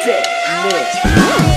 It's it.